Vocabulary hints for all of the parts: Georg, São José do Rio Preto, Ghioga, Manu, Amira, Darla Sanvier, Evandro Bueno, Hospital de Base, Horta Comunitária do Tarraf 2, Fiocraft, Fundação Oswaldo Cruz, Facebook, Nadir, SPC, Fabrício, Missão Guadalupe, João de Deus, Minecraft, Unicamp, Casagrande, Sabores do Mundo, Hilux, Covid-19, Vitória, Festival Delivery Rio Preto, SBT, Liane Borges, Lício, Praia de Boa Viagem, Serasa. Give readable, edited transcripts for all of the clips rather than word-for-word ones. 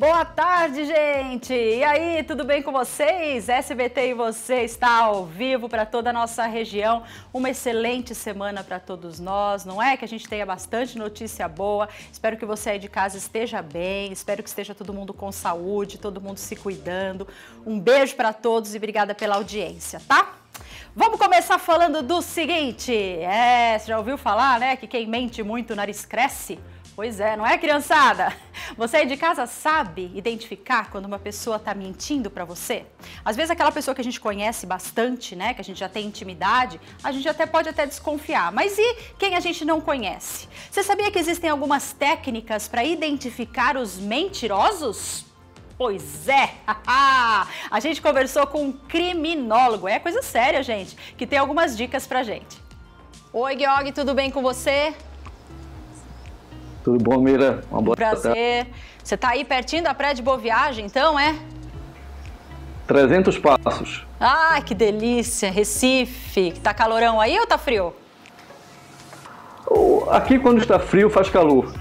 Boa tarde, gente! E aí, tudo bem com vocês? SBT e você está ao vivo para toda a nossa região. Uma excelente semana para todos nós, não é? Que a gente tenha bastante notícia boa. Espero que você aí de casa esteja bem, espero que esteja todo mundo com saúde, todo mundo se cuidando. Um beijo para todos e obrigada pela audiência, tá? Vamos começar falando do seguinte, você já ouviu falar, né, que quem mente muito o nariz cresce? Pois é, não é, criançada? Você aí de casa sabe identificar quando uma pessoa está mentindo para você? Às vezes aquela pessoa que a gente conhece bastante, né, que a gente já tem intimidade, a gente pode até desconfiar. Mas e quem a gente não conhece? Você sabia que existem algumas técnicas para identificar os mentirosos? Pois é! A gente conversou com um criminólogo, é coisa séria, gente, que tem algumas dicas pra gente. Oi, Georg, tudo bem com você? Tudo bom, Mira? Uma boa tarde. Prazer. Você tá aí pertinho da Praia de Boa Viagem, então, é? 300 passos. Ah, que delícia! Recife. Tá calorão aí ou tá frio? Aqui, quando está frio, faz calor.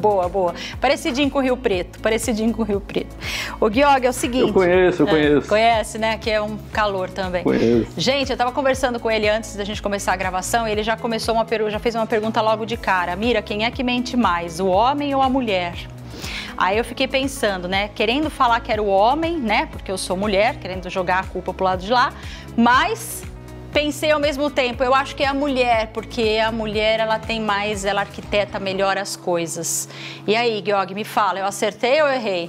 Boa, boa. Parecidinho com o Rio Preto, parecidinho com o Rio Preto. O Ghioga, é o seguinte... Eu conheço. Conhece, né? Que é um calor também. Conheço. Gente, eu tava conversando com ele antes da gente começar a gravação e ele já fez uma pergunta logo de cara. Mira, quem é que mente mais, o homem ou a mulher? Aí eu fiquei pensando, né? Querendo falar que era o homem, né? Porque eu sou mulher, querendo jogar a culpa pro lado de lá, mas... Pensei ao mesmo tempo, eu acho que é a mulher, porque a mulher, ela tem mais, ela arquiteta melhor as coisas. E aí, Georg, me fala, eu acertei ou errei?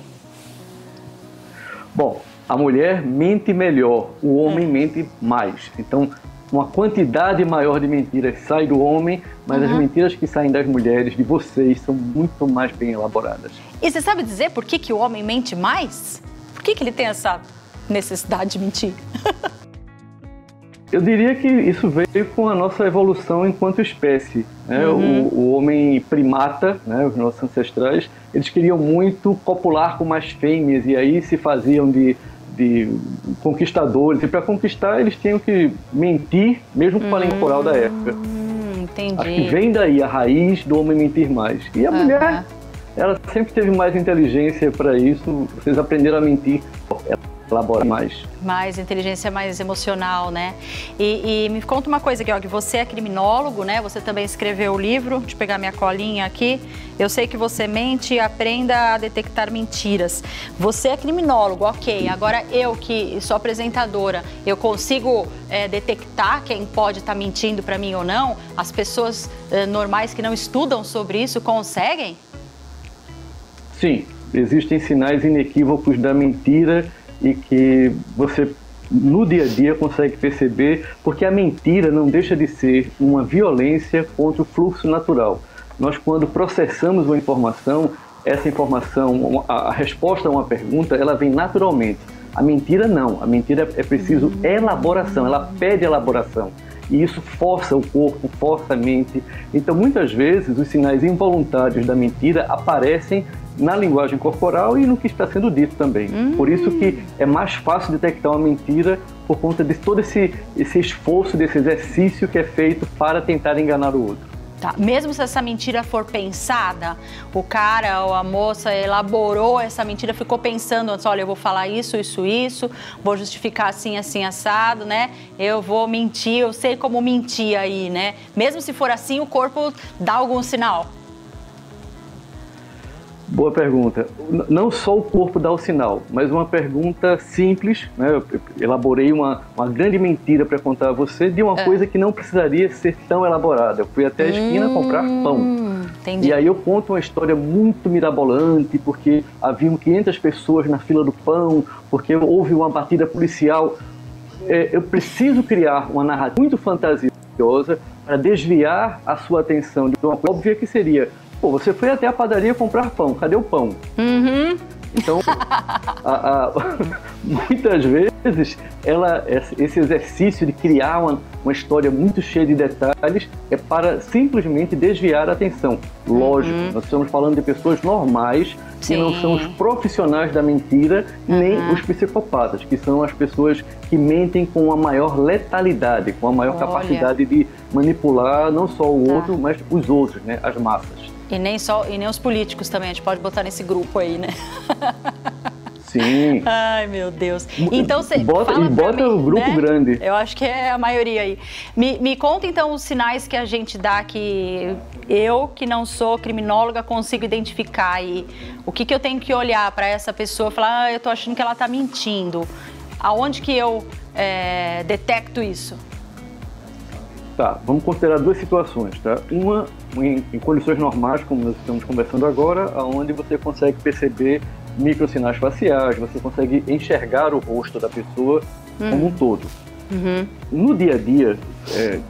Bom, a mulher mente melhor, o homem mente mais. Então, uma quantidade maior de mentiras sai do homem, mas as mentiras que saem das mulheres, de vocês, são muito mais bem elaboradas. E você sabe dizer por que o homem mente mais? Por que ele tem essa necessidade de mentir? Eu diria que isso veio com a nossa evolução enquanto espécie, né? O homem primata, né? Os nossos ancestrais, eles queriam muito copular com mais fêmeas e aí se faziam de conquistadores. E para conquistar eles tinham que mentir, mesmo com a língua oral da época. Entendi. Acho que vem daí a raiz do homem mentir mais. E a mulher, ela sempre teve mais inteligência para isso, vocês aprenderam a mentir. Elabora mais. Mais inteligência, mais emocional, né? E me conta uma coisa, Georg, você é criminólogo, né? Você também escreveu o livro, deixa eu pegar minha colinha aqui. Eu sei que você mente e aprenda a detectar mentiras. Você é criminólogo, ok. Agora eu que sou apresentadora, eu consigo detectar quem pode estar mentindo para mim ou não? As pessoas normais que não estudam sobre isso conseguem? Sim, existem sinais inequívocos da mentira e que você no dia a dia consegue perceber, porque a mentira não deixa de ser uma violência contra o fluxo natural. Nós, quando processamos uma informação, essa informação, a resposta a uma pergunta, ela vem naturalmente. A mentira não, a mentira é preciso elaboração, ela pede elaboração. E isso força o corpo, força a mente. Então, muitas vezes, os sinais involuntários da mentira aparecem na linguagem corporal e no que está sendo dito também. Por isso que é mais fácil detectar uma mentira por conta de todo esse esforço, desse exercício que é feito para tentar enganar o outro. Tá. Mesmo se essa mentira for pensada, o cara ou a moça elaborou essa mentira, ficou pensando antes, olha, eu vou falar isso, isso, isso, vou justificar assim, assim, assado, né? Eu vou mentir, eu sei como mentir aí, né? Mesmo se for assim, o corpo dá algum sinal? Boa pergunta. Não só o corpo dá o sinal, mas uma pergunta simples, né? Eu elaborei uma grande mentira para contar a você de uma coisa que não precisaria ser tão elaborada. Eu fui até a esquina comprar pão. Entendi. E aí eu conto uma história muito mirabolante, porque haviam 500 pessoas na fila do pão, porque houve uma batida policial. Eu preciso criar uma narrativa muito fantasiosa para desviar a sua atenção de uma coisa óbvia que seria... Pô, você foi até a padaria comprar pão, cadê o pão? Então, muitas vezes, esse exercício de criar uma história muito cheia de detalhes é para simplesmente desviar a atenção. Lógico, nós estamos falando de pessoas normais, que não são os profissionais da mentira, nem os psicopatas, que são as pessoas que mentem com a maior letalidade, com a maior capacidade de manipular não só o outro, mas os outros, né, as massas. E nem os políticos também, a gente pode botar nesse grupo aí, né? Sim. Ai, meu Deus. Então, você bota um grupo, né? Grande. Eu acho que é a maioria aí. Me conta, então, os sinais que a gente dá que eu, que não sou criminóloga, consigo identificar aí. O que eu tenho que olhar para essa pessoa e falar, ah, eu tô achando que ela tá mentindo. Aonde que eu detecto isso? Tá, vamos considerar duas situações, tá? Uma, em condições normais, como nós estamos conversando agora, onde você consegue perceber microsinais faciais, você consegue enxergar o rosto da pessoa como um todo. Uhum. No dia a dia,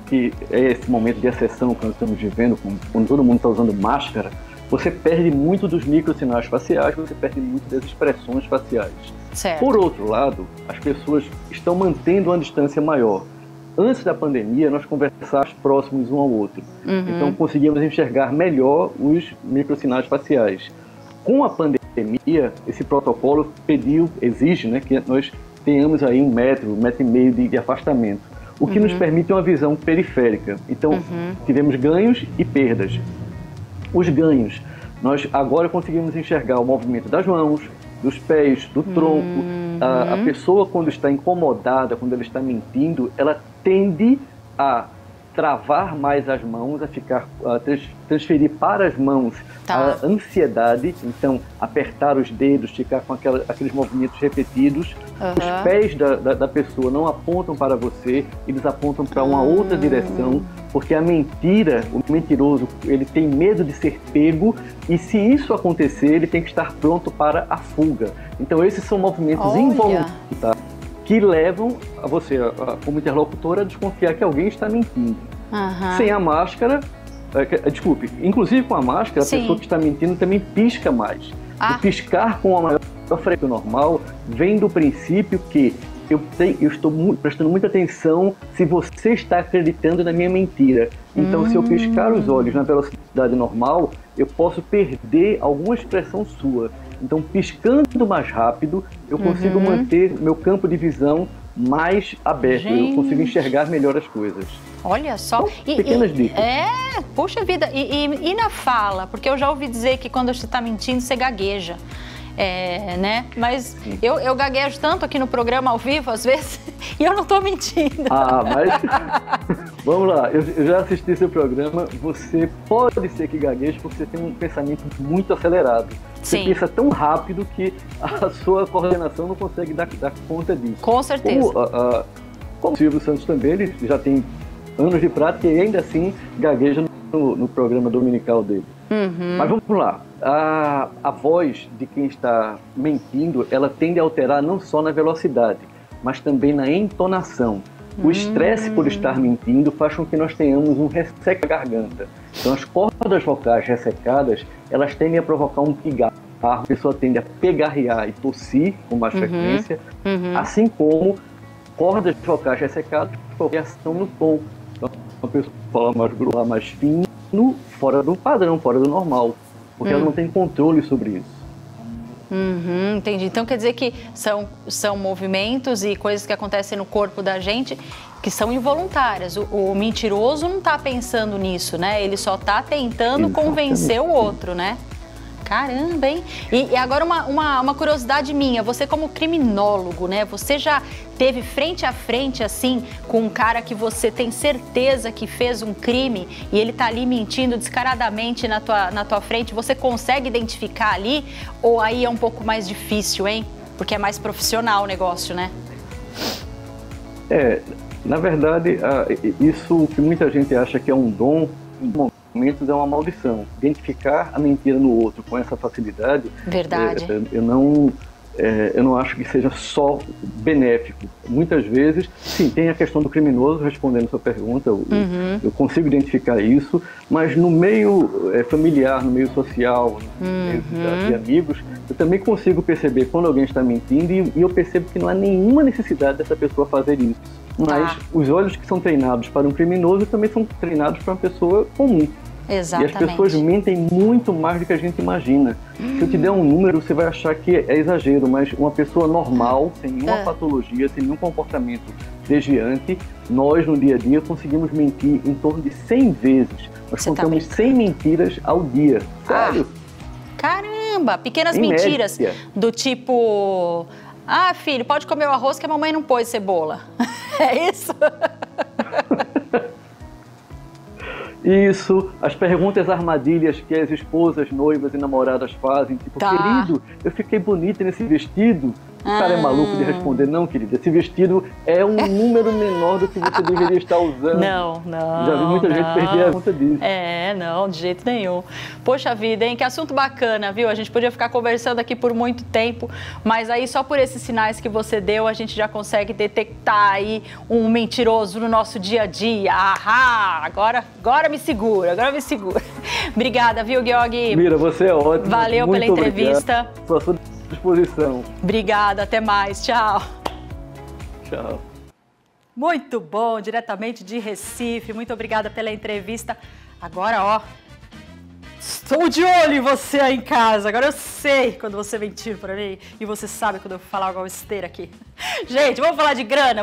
que é esse momento de exceção que nós estamos vivendo, quando todo mundo está usando máscara, você perde muito dos microsinais faciais, você perde muito das expressões faciais. Certo. Por outro lado, as pessoas estão mantendo uma distância maior. Antes da pandemia, nós conversávamos próximos um ao outro. Uhum. Então, conseguíamos enxergar melhor os microsinais faciais. Com a pandemia, esse protocolo exige, né, que nós tenhamos aí 1 metro, 1,5 metro de afastamento, o que nos permite uma visão periférica. Então, tivemos ganhos e perdas. Os ganhos, nós agora conseguimos enxergar o movimento das mãos, dos pés, do tronco. A pessoa, quando está incomodada, quando ela está mentindo, ela tende a travar mais as mãos, a transferir para as mãos a ansiedade, então apertar os dedos, ficar com aqueles movimentos repetidos. Os pés da pessoa não apontam para você, eles apontam para uma outra direção, porque a mentira, o mentiroso, ele tem medo de ser pego e se isso acontecer, ele tem que estar pronto para a fuga. Então esses são movimentos involuntários, tá? Que levam a você, como interlocutora, a desconfiar que alguém está mentindo. Sem a máscara, desculpe, inclusive com a máscara, a pessoa que está mentindo também pisca mais. E piscar com a maior frequência normal vem do princípio que eu estou prestando muita atenção se você está acreditando na minha mentira. Então, se eu piscar os olhos na velocidade normal, eu posso perder alguma expressão sua. Então, piscando mais rápido, eu consigo manter meu campo de visão mais aberto. Gente. Eu consigo enxergar melhor as coisas. Olha só. Então, pequenas dicas. É, puxa vida. E na fala? Porque eu já ouvi dizer que quando você está mentindo, você gagueja. Né? Mas eu gaguejo tanto aqui no programa ao vivo, às vezes, e eu não tô mentindo. Ah, mas... Vamos lá, eu já assisti seu programa, você pode ser que gagueje porque você tem um pensamento muito acelerado. Você pensa tão rápido que a sua coordenação não consegue dar conta disso. Com certeza. Como o Silvio Santos também, ele já tem anos de prática e ainda assim gagueja no programa dominical dele. Mas vamos lá. A voz de quem está mentindo, ela tende a alterar não só na velocidade, mas também na entonação. O estresse por estar mentindo faz com que nós tenhamos um resseco na garganta. Então as cordas vocais ressecadas, elas tendem a provocar um pigarro. A pessoa tende a pegarrear e tossir com mais frequência, assim como cordas vocais ressecadas provocam reação no tom. Então a pessoa fala mais grosso, mais fino, fora do padrão, fora do normal, porque ela não tem controle sobre isso. Entendi. Então quer dizer que são movimentos e coisas que acontecem no corpo da gente que são involuntárias. O mentiroso não está pensando nisso, né? Ele só está tentando convencer o outro, né? Caramba, hein? E agora uma curiosidade minha, você como criminólogo, né? Você já teve frente a frente, assim, com um cara que você tem certeza que fez um crime e ele tá ali mentindo descaradamente na tua frente, você consegue identificar ali? Ou aí é um pouco mais difícil, hein? Porque é mais profissional o negócio, né? Na verdade, isso que muita gente acha que é um dom, é uma maldição. Identificar a mentira no outro com essa facilidade, verdade. Eu não acho que seja só benéfico. Muitas vezes, sim, tem a questão do criminoso, respondendo a sua pergunta, eu consigo identificar isso, mas no meio familiar, no meio social, no meio de amigos, eu também consigo perceber quando alguém está mentindo e eu percebo que não há nenhuma necessidade dessa pessoa fazer isso. Mas os olhos que são treinados para um criminoso também são treinados para uma pessoa comum. Exatamente. E as pessoas mentem muito mais do que a gente imagina. Se eu te der um número, você vai achar que é exagero, mas uma pessoa normal, sem nenhuma patologia, sem nenhum comportamento desviante, nós no dia a dia conseguimos mentir em torno de 100 vezes. Nós contamos 100 mentiras ao dia. Sério? Caramba! Pequenas mentiras do tipo... Ah, filho, pode comer o arroz que a mamãe não pôs cebola. É isso? Isso, as perguntas armadilhas que as esposas, noivas e namoradas fazem. Tipo, querido, eu fiquei bonita nesse vestido. O cara é maluco de responder, não, querida. Esse vestido é um número menor do que você deveria estar usando. Não, não. Já vi muita gente perder a conta disso. É, não, de jeito nenhum. Poxa vida, hein? Que assunto bacana, viu? A gente podia ficar conversando aqui por muito tempo, mas aí só por esses sinais que você deu, a gente já consegue detectar aí um mentiroso no nosso dia a dia. Ahá! Agora me segura, agora me segura. Obrigada, viu, Georg? Mira, você é ótimo. Valeu pela entrevista. Obrigado. Disposição. Obrigada, até mais, tchau. Tchau. Muito bom, diretamente de Recife, muito obrigada pela entrevista. Agora, ó, estou de olho em você aí em casa, agora eu sei quando você mentir pra mim e você sabe quando eu falar alguma besteira aqui. Gente, vamos falar de grana,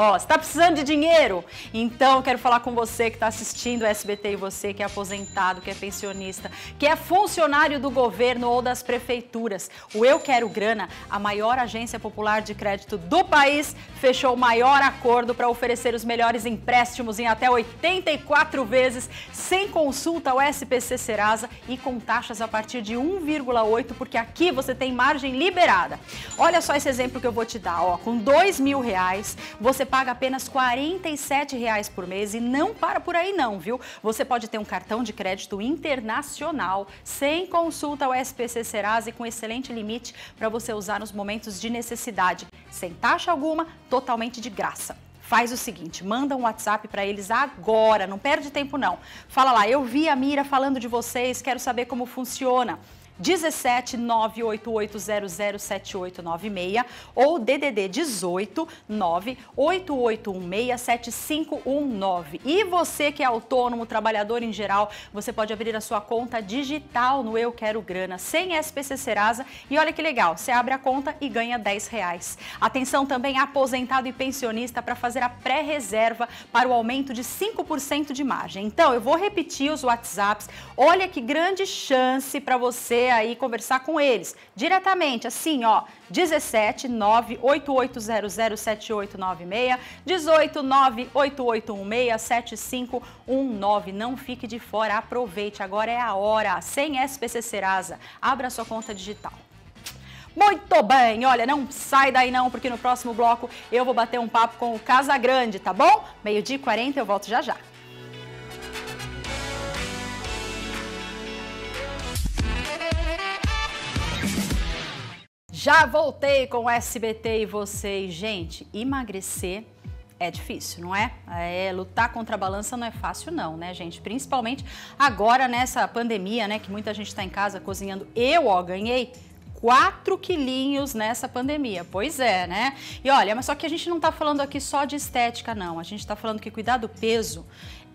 ó, você tá precisando de dinheiro? Então eu quero falar com você que tá assistindo o SBT e você que é aposentado, que é pensionista, que é funcionário do governo ou das prefeituras. O Eu Quero Grana, a maior agência popular de crédito do país, fechou o maior acordo para oferecer os melhores empréstimos em até 84 vezes, sem consulta ao SPC Serasa e com taxas a partir de 1,8, porque aqui você tem margem liberada. Olha só esse exemplo que eu vou te dar, ó, com R$2.000 você paga apenas R$47 por mês e não para por aí não, viu? Você pode ter um cartão de crédito internacional, sem consulta ao SPC Serasa e com excelente limite para você usar nos momentos de necessidade, sem taxa alguma, totalmente de graça. Faz o seguinte, manda um WhatsApp para eles agora, não perde tempo não. Fala lá, eu vi a Mira falando de vocês, quero saber como funciona. 17 988007896 ou DDD 18 988167519. E você que é autônomo, trabalhador em geral, você pode abrir a sua conta digital no Eu Quero Grana, sem SPC Serasa. E olha que legal, você abre a conta e ganha R$10. Atenção também aposentado e pensionista para fazer a pré-reserva para o aumento de 5% de margem. Então, eu vou repetir os WhatsApps. Olha que grande chance para você aí conversar com eles diretamente, assim ó, 17 988007896, 18 988167519. Não fique de fora, aproveite, agora é a hora, sem SPC Serasa, abra sua conta digital. Muito bem, olha, não sai daí não, porque no próximo bloco eu vou bater um papo com o Casagrande, tá bom? 12h40, eu volto já já. Já voltei com o SBT e vocês. Gente, emagrecer é difícil, não é? Lutar contra a balança não é fácil não, né, gente? Principalmente agora nessa pandemia, né, que muita gente está em casa cozinhando. Eu, ó, ganhei 4 quilinhos nessa pandemia, pois é, né? E olha, mas só que a gente não está falando aqui só de estética, não. A gente está falando que cuidar do peso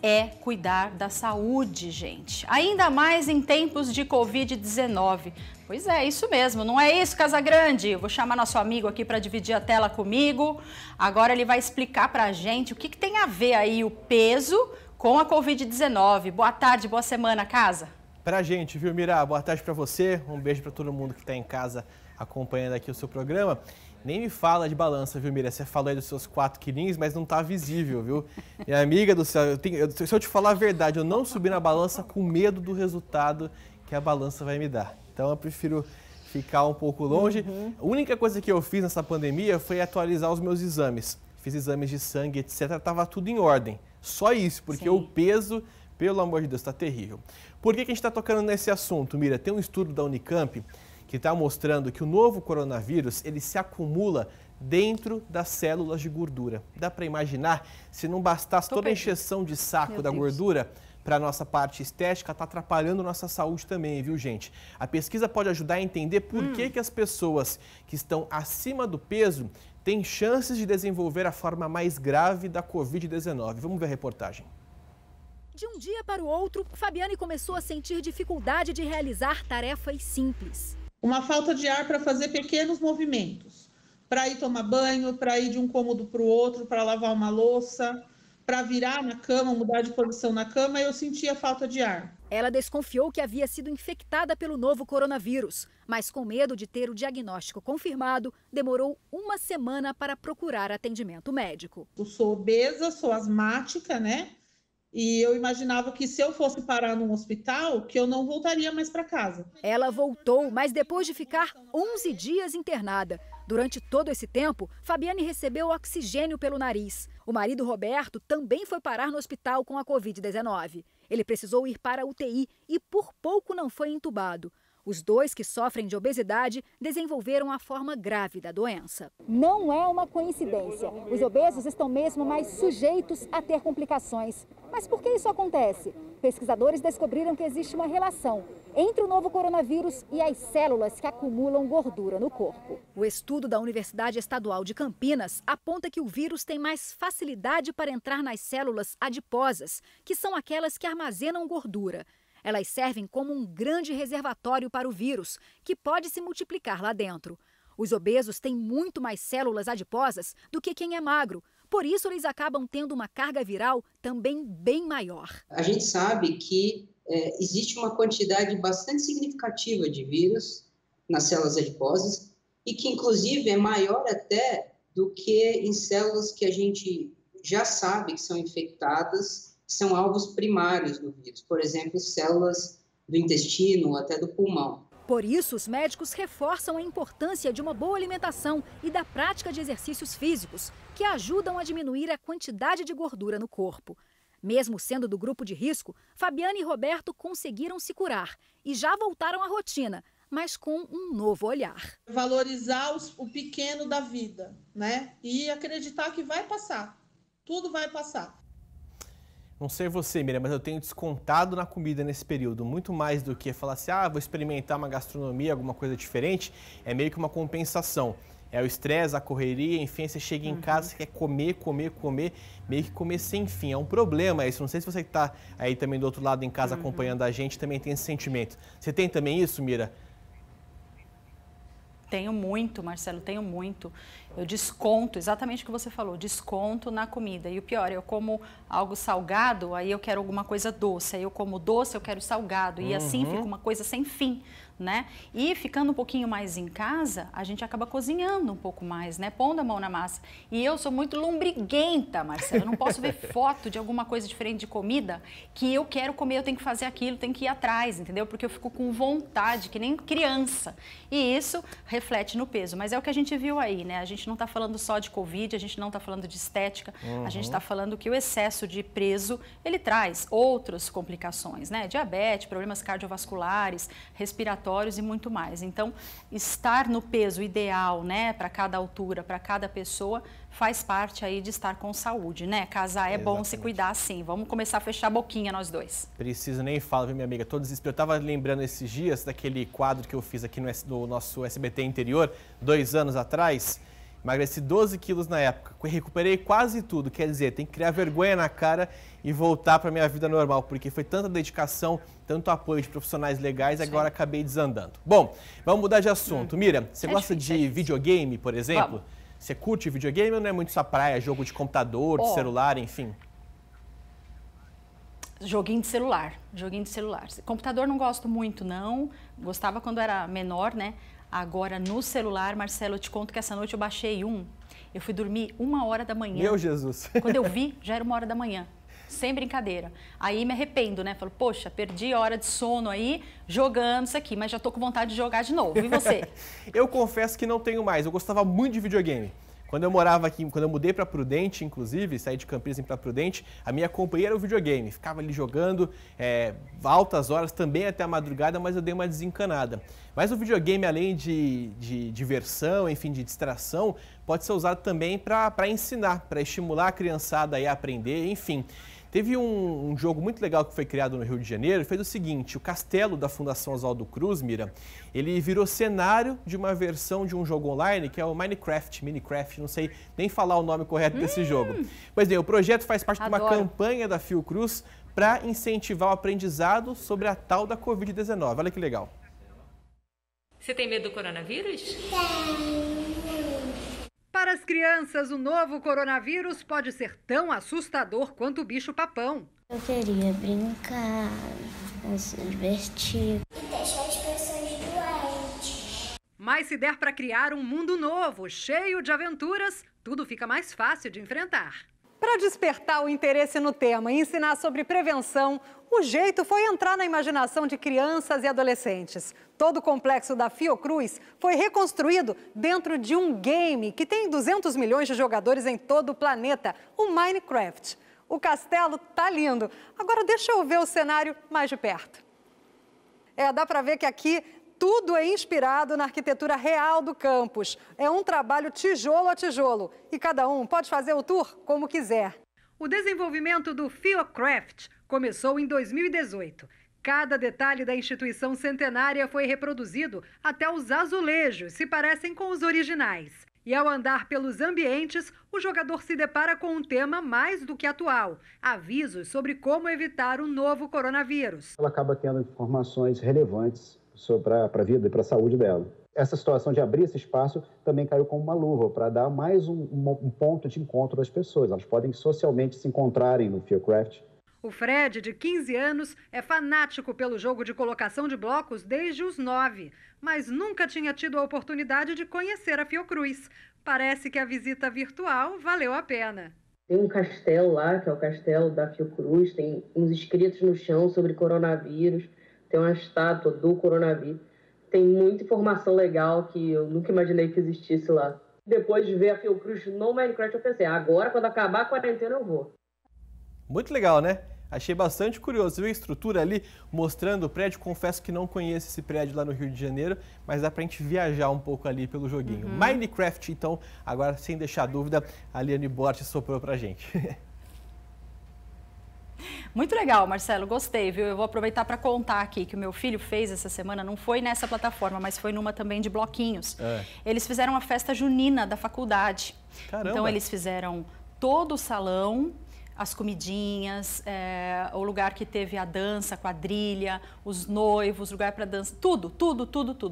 é cuidar da saúde, gente. Ainda mais em tempos de Covid-19. Pois é, isso mesmo. Não é isso, Casagrande? Eu vou chamar nosso amigo aqui para dividir a tela comigo. Agora ele vai explicar para a gente o que tem a ver aí o peso com a Covid-19. Boa tarde, boa semana, Casa. Pra gente, viu, Mira? Boa tarde para você. Um beijo para todo mundo que está em casa acompanhando aqui o seu programa. Nem me fala de balança, viu, Mira? Você falou aí dos seus 4 quilinhos, mas não tá visível, viu? Minha amiga do céu, se eu te falar a verdade, eu não subi na balança com medo do resultado que a balança vai me dar. Então eu prefiro ficar um pouco longe. A única coisa que eu fiz nessa pandemia foi atualizar os meus exames. Fiz exames de sangue, etc. Tava tudo em ordem. Só isso, porque o peso, pelo amor de Deus, tá terrível. Por que a gente tá tocando nesse assunto, Mira? Tem um estudo da Unicamp que está mostrando que o novo coronavírus, ele se acumula dentro das células de gordura. Dá para imaginar, se não bastasse toda a encheção de saco gordura para a nossa parte estética, está atrapalhando nossa saúde também, viu, gente? A pesquisa pode ajudar a entender por que as pessoas que estão acima do peso têm chances de desenvolver a forma mais grave da Covid-19. Vamos ver a reportagem. De um dia para o outro, Fabiane começou a sentir dificuldade de realizar tarefas simples. Uma falta de ar para fazer pequenos movimentos, para ir tomar banho, para ir de um cômodo para o outro, para lavar uma louça, para virar na cama, mudar de posição na cama, eu sentia falta de ar. Ela desconfiou que havia sido infectada pelo novo coronavírus, mas com medo de ter o diagnóstico confirmado, demorou uma semana para procurar atendimento médico. Eu sou obesa, sou asmática, né? E eu imaginava que se eu fosse parar num hospital, que eu não voltaria mais para casa. Ela voltou, mas depois de ficar 11 dias internada. Durante todo esse tempo, Fabiane recebeu oxigênio pelo nariz. O marido Roberto também foi parar no hospital com a Covid-19. Ele precisou ir para a UTI e por pouco não foi entubado. Os dois, que sofrem de obesidade, desenvolveram a forma grave da doença. Não é uma coincidência. Os obesos estão mesmo mais sujeitos a ter complicações. Mas por que isso acontece? Pesquisadores descobriram que existe uma relação entre o novo coronavírus e as células que acumulam gordura no corpo. O estudo da Universidade Estadual de Campinas aponta que o vírus tem mais facilidade para entrar nas células adiposas, que são aquelas que armazenam gordura. Elas servem como um grande reservatório para o vírus, que pode se multiplicar lá dentro. Os obesos têm muito mais células adiposas do que quem é magro. Por isso, eles acabam tendo uma carga viral também bem maior. A gente sabe que existe uma quantidade bastante significativa de vírus nas células adiposas e que, inclusive, é maior até do que em células que a gente já sabe que são infectadas, são alvos primários do vírus, por exemplo, células do intestino ou até do pulmão. Por isso, os médicos reforçam a importância de uma boa alimentação e da prática de exercícios físicos, que ajudam a diminuir a quantidade de gordura no corpo. Mesmo sendo do grupo de risco, Fabiane e Roberto conseguiram se curar e já voltaram à rotina, mas com um novo olhar. Valorizar o pequeno da vida, né? E acreditar que vai passar, tudo vai passar. Não sei você, Miriam, mas eu tenho descontado na comida nesse período. Muito mais do que falar assim, ah, vou experimentar uma gastronomia, alguma coisa diferente. É meio que uma compensação. É o estresse, a correria, enfim, você chega em casa, você quer comer, comer, comer, meio que comer sem fim. É um problema isso. Não sei se você que está aí também do outro lado em casa acompanhando a gente também tem esse sentimento. Você tem também isso, Mira? Tenho muito, Marcelo, tenho muito. Eu desconto, exatamente o que você falou, desconto na comida. E o pior, eu como algo salgado, aí eu quero alguma coisa doce. Aí eu como doce, eu quero salgado. E assim fica uma coisa sem fim, né? E ficando um pouquinho mais em casa, a gente acaba cozinhando um pouco mais, né? Pondo a mão na massa. E eu sou muito lombriguenta, Marcelo. Eu não posso ver foto de alguma coisa diferente de comida que eu quero comer, eu tenho que fazer aquilo, tenho que ir atrás, entendeu? Porque eu fico com vontade, que nem criança. E isso reflete no peso. Mas é o que a gente viu aí, né? A gente não está falando só de Covid, a gente não está falando de estética, a gente está falando que o excesso de peso, ele traz outras complicações, né? Diabetes, problemas cardiovasculares, respiratórios, e muito mais. Então, estar no peso ideal, né, para cada altura, para cada pessoa, faz parte aí de estar com saúde, né? Casar é bom, se cuidar sim. Vamos começar a fechar a boquinha nós dois. Preciso nem falar, minha amiga. Todos eu estava lembrando esses dias daquele quadro que eu fiz aqui no nosso SBT interior, 2 anos atrás. Emagreci 12 quilos na época, recuperei quase tudo, quer dizer, tem que criar vergonha na cara e voltar para a minha vida normal, porque foi tanta dedicação, tanto apoio de profissionais legais, agora acabei desandando. Bom, vamos mudar de assunto. Mira, você gosta de videogame, por exemplo? Você curte videogame ou não é muito sua praia? Jogo de computador, de celular, enfim? Joguinho de celular, joguinho de celular. Computador não gosto muito, não. Gostava quando era menor, né? Agora, no celular, Marcelo, eu te conto que essa noite eu baixei um. Eu fui dormir 1h da manhã. Meu Jesus! Quando eu vi, já era 1h da manhã. Sem brincadeira. Aí me arrependo, né? Falo, poxa, perdi a hora de sono aí, jogando isso aqui, mas já tô com vontade de jogar de novo. E você? Eu confesso que não tenho mais. Eu gostava muito de videogame. Quando eu morava aqui, quando eu mudei para Prudente, inclusive, saí de Campinas para Prudente, a minha companheira era o videogame. Ficava ali jogando altas horas, também até a madrugada, mas eu dei uma desencanada. Mas o videogame, além de diversão, enfim, de distração, pode ser usado também para ensinar, para estimular a criançada aí a aprender, enfim. Teve um jogo muito legal que foi criado no Rio de Janeiro, fez o seguinte, o castelo da Fundação Oswaldo Cruz, Mira, ele virou cenário de uma versão de um jogo online que é o Minecraft, não sei nem falar o nome correto desse jogo. Pois bem, o projeto faz parte de uma campanha da Fiocruz para incentivar o aprendizado sobre a tal da Covid-19. Olha que legal. Você tem medo do coronavírus? Tem. Para as crianças, o novo coronavírus pode ser tão assustador quanto o bicho papão. Eu queria brincar, se divertir. E deixar as pessoas doentes. Mas se der para criar um mundo novo, cheio de aventuras, tudo fica mais fácil de enfrentar. Para despertar o interesse no tema e ensinar sobre prevenção, o jeito foi entrar na imaginação de crianças e adolescentes. Todo o complexo da Fiocruz foi reconstruído dentro de um game que tem 200 milhões de jogadores em todo o planeta, o Minecraft. O castelo tá lindo. Agora deixa eu ver o cenário mais de perto. Dá para ver que aqui tudo é inspirado na arquitetura real do campus. É um trabalho tijolo a tijolo e cada um pode fazer o tour como quiser. O desenvolvimento do Fiocraft começou em 2018. Cada detalhe da instituição centenária foi reproduzido, até os azulejos se parecem com os originais. E ao andar pelos ambientes, o jogador se depara com um tema mais do que atual: avisos sobre como evitar o novo coronavírus. Ela acaba tendo informações relevantes para a vida e para a saúde dela. Essa situação de abrir esse espaço também caiu como uma luva para dar mais um ponto de encontro das pessoas. Elas podem socialmente se encontrarem no Fiocraft. O Fred, de 15 anos, é fanático pelo jogo de colocação de blocos desde os 9, mas nunca tinha tido a oportunidade de conhecer a Fiocruz. Parece que a visita virtual valeu a pena. Tem um castelo lá, que é o castelo da Fiocruz, tem uns escritos no chão sobre coronavírus, tem uma estátua do coronavírus. Tem muita informação legal que eu nunca imaginei que existisse lá. Depois de ver a Fiocruz no Minecraft, eu pensei, agora quando acabar a quarentena eu vou. Muito legal, né? Achei bastante curioso. Você viu a estrutura ali mostrando o prédio? Confesso que não conheço esse prédio lá no Rio de Janeiro, mas dá pra gente viajar um pouco ali pelo joguinho. Minecraft, então, agora sem deixar dúvida, a Liane Borges soprou pra gente. Muito legal, Marcelo, gostei, viu? Eu vou aproveitar para contar aqui que o meu filho fez essa semana, não foi nessa plataforma, mas foi numa também de bloquinhos. Eles fizeram a festa junina da faculdade. Caramba. Então eles fizeram todo o salão, as comidinhas, o lugar que teve a dança, a quadrilha, os noivos, lugar para dança, tudo.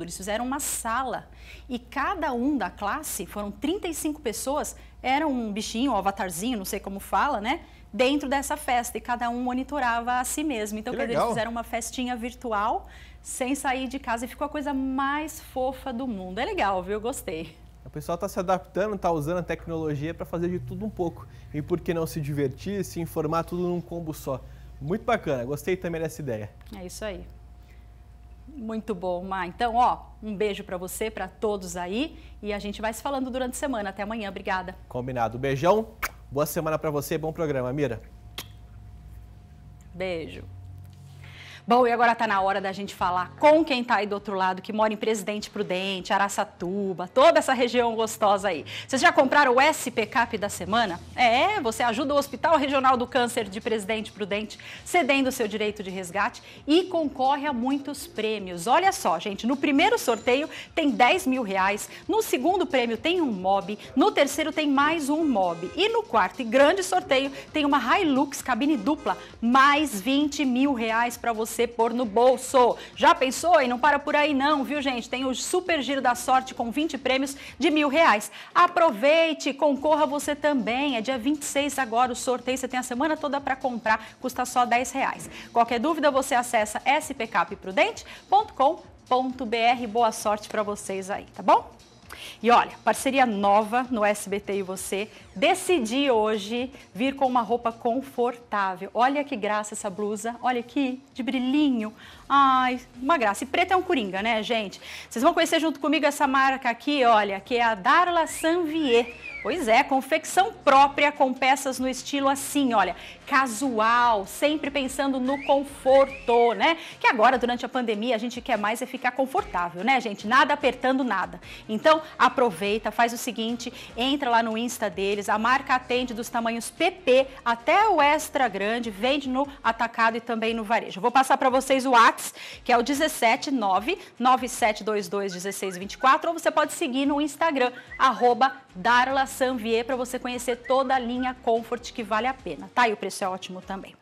Eles fizeram uma sala e cada um da classe, foram 35 pessoas, era um bichinho, um avatarzinho, não sei como fala, né? Dentro dessa festa e cada um monitorava a si mesmo. Então, eles fizeram uma festinha virtual sem sair de casa e ficou a coisa mais fofa do mundo. É legal, viu? Gostei. O pessoal está se adaptando, está usando a tecnologia para fazer de tudo um pouco. E por que não se divertir, se informar, tudo num combo só. Muito bacana, gostei também dessa ideia. É isso aí. Muito bom, Má. Então, um beijo para você, para todos aí. E a gente vai se falando durante a semana. Até amanhã, obrigada. Combinado. Beijão, boa semana para você, bom programa, Amira. Beijo. Bom, e agora está na hora da gente falar com quem está aí do outro lado, que mora em Presidente Prudente, Araçatuba, toda essa região gostosa aí. Vocês já compraram o SP Cap da semana? Você ajuda o Hospital Regional do Câncer de Presidente Prudente, cedendo o seu direito de resgate e concorre a muitos prêmios. Olha só, gente, no primeiro sorteio tem 10 mil reais, no segundo prêmio tem um mob, no terceiro tem mais um mob e no quarto e grande sorteio tem uma Hilux cabine dupla, mais 20 mil reais para você pôr no bolso. Já pensou? E não para por aí não, viu, gente? Tem o Super Giro da Sorte com 20 prêmios de R$1.000. Aproveite, concorra você também. É dia 26 agora o sorteio, você tem a semana toda para comprar, custa só R$10. Qualquer dúvida, você acessa spcapprudente.com.br. Boa sorte para vocês aí, tá bom? E olha, parceria nova no SBT e você. Decidi hoje vir com uma roupa confortável. Olha que graça essa blusa, olha aqui, de brilhinho. Ai, uma graça. E preto é um coringa, né, gente? Vocês vão conhecer junto comigo essa marca aqui, olha, que é a Darla Sanvier. Pois é, confecção própria com peças no estilo assim, olha, casual, sempre pensando no conforto, né? Que agora, durante a pandemia, a gente quer mais é ficar confortável, né, gente? Nada apertando nada. Então, aproveita, faz o seguinte, entra lá no Insta deles, a marca atende dos tamanhos PP até o extra grande, vende no atacado e também no varejo. Vou passar para vocês o WhatsApp, que é o 17997221624, ou você pode seguir no Instagram, @DarlaSanvier, para você conhecer toda a linha Comfort que vale a pena, tá? E o preço é ótimo também.